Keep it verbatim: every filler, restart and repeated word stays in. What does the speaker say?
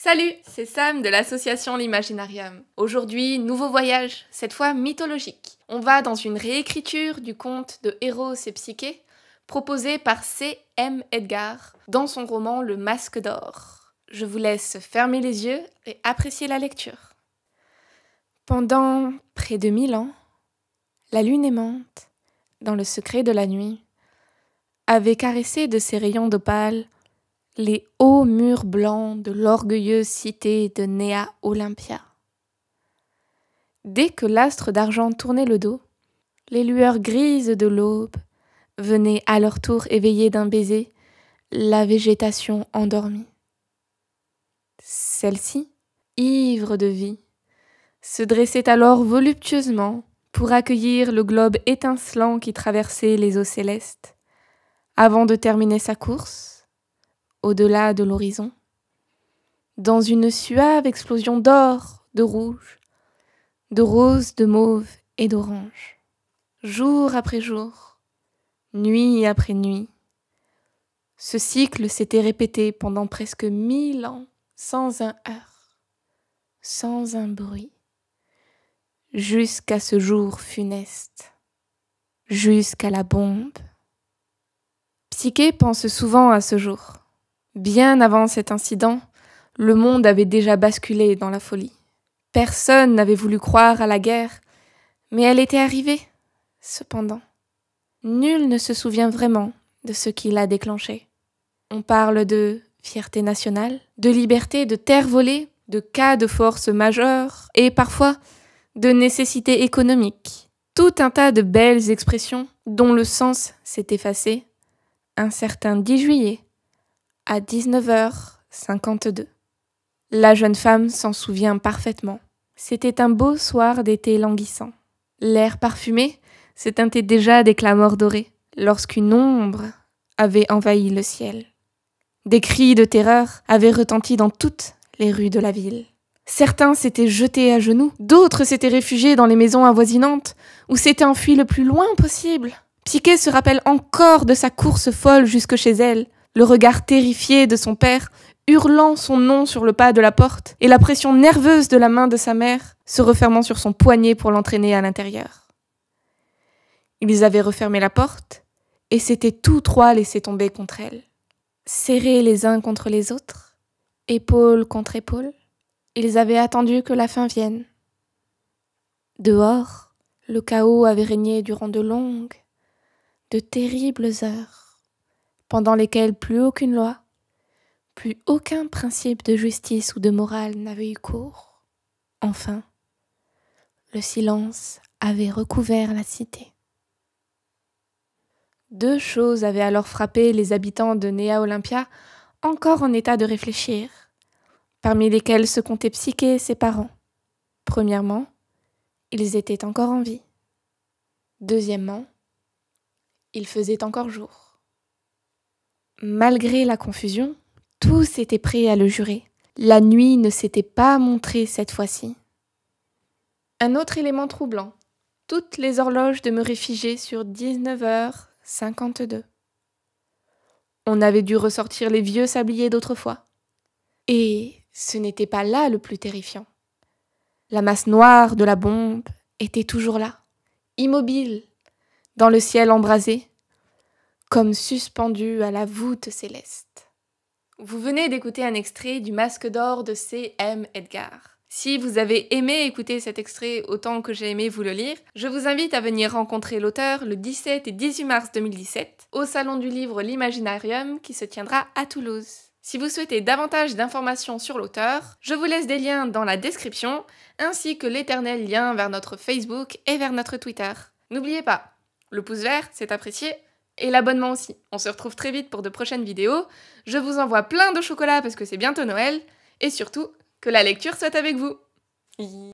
Salut, c'est Sam de l'association L'Imaginarium. Aujourd'hui, nouveau voyage, cette fois mythologique. On va dans une réécriture du conte de Eros et Psyché, proposé par C M Edgar dans son roman Le Masque d'Or. Je vous laisse fermer les yeux et apprécier la lecture. Pendant près de mille ans, la lune aimante, dans le secret de la nuit, avait caressé de ses rayons d'opale les hauts murs blancs de l'orgueilleuse cité de Néa Olympia. Dès que l'astre d'argent tournait le dos, les lueurs grises de l'aube venaient à leur tour éveiller d'un baiser la végétation endormie. Celle-ci, ivre de vie, se dressait alors voluptueusement pour accueillir le globe étincelant qui traversait les eaux célestes, avant de terminer sa course, au-delà de l'horizon, dans une suave explosion d'or, de rouge, de rose, de mauve et d'orange. Jour après jour, nuit après nuit, ce cycle s'était répété pendant presque mille ans, sans un heurt, sans un bruit, jusqu'à ce jour funeste, jusqu'à la bombe. Psyché pense souvent à ce jour. Bien avant cet incident, le monde avait déjà basculé dans la folie. Personne n'avait voulu croire à la guerre, mais elle était arrivée, cependant. Nul ne se souvient vraiment de ce qui l'a déclenchée. On parle de fierté nationale, de liberté, de terre volée, de cas de force majeure et parfois de nécessité économique. Tout un tas de belles expressions dont le sens s'est effacé un certain dix juillet. À dix-neuf heures cinquante-deux. La jeune femme s'en souvient parfaitement. C'était un beau soir d'été languissant. L'air parfumé se teintait déjà des clameurs dorées, lorsqu'une ombre avait envahi le ciel. Des cris de terreur avaient retenti dans toutes les rues de la ville. Certains s'étaient jetés à genoux, d'autres s'étaient réfugiés dans les maisons avoisinantes, ou s'étaient enfuis le plus loin possible. Psyché se rappelle encore de sa course folle jusque chez elle, le regard terrifié de son père, hurlant son nom sur le pas de la porte, et la pression nerveuse de la main de sa mère, se refermant sur son poignet pour l'entraîner à l'intérieur. Ils avaient refermé la porte, et s'étaient tous trois laissés tomber contre elle. Serrés les uns contre les autres, épaule contre épaule, ils avaient attendu que la fin vienne. Dehors, le chaos avait régné durant de longues, de terribles heures, pendant lesquelles plus aucune loi, plus aucun principe de justice ou de morale n'avait eu cours. Enfin, le silence avait recouvert la cité. Deux choses avaient alors frappé les habitants de Néa Olympia, encore en état de réfléchir, parmi lesquelles se comptaient Psyché et ses parents. Premièrement, ils étaient encore en vie. Deuxièmement, il faisait encore jour. Malgré la confusion, tous étaient prêts à le jurer. La nuit ne s'était pas montrée cette fois-ci. Un autre élément troublant. Toutes les horloges demeuraient figées sur dix-neuf heures cinquante-deux. On avait dû ressortir les vieux sabliers d'autrefois. Et ce n'était pas là le plus terrifiant. La masse noire de la bombe était toujours là, immobile, dans le ciel embrasé, comme suspendu à la voûte céleste. Vous venez d'écouter un extrait du Masque d'Or de C M Edgar. Si vous avez aimé écouter cet extrait autant que j'ai aimé vous le lire, je vous invite à venir rencontrer l'auteur le dix-sept et dix-huit mars deux mille dix-sept au Salon du livre L'Imaginarium qui se tiendra à Toulouse. Si vous souhaitez davantage d'informations sur l'auteur, je vous laisse des liens dans la description ainsi que l'éternel lien vers notre Facebook et vers notre Twitter. N'oubliez pas, le pouce vert, c'est apprécié, et l'abonnement aussi. On se retrouve très vite pour de prochaines vidéos. Je vous envoie plein de chocolat parce que c'est bientôt Noël. Et surtout, que la lecture soit avec vous.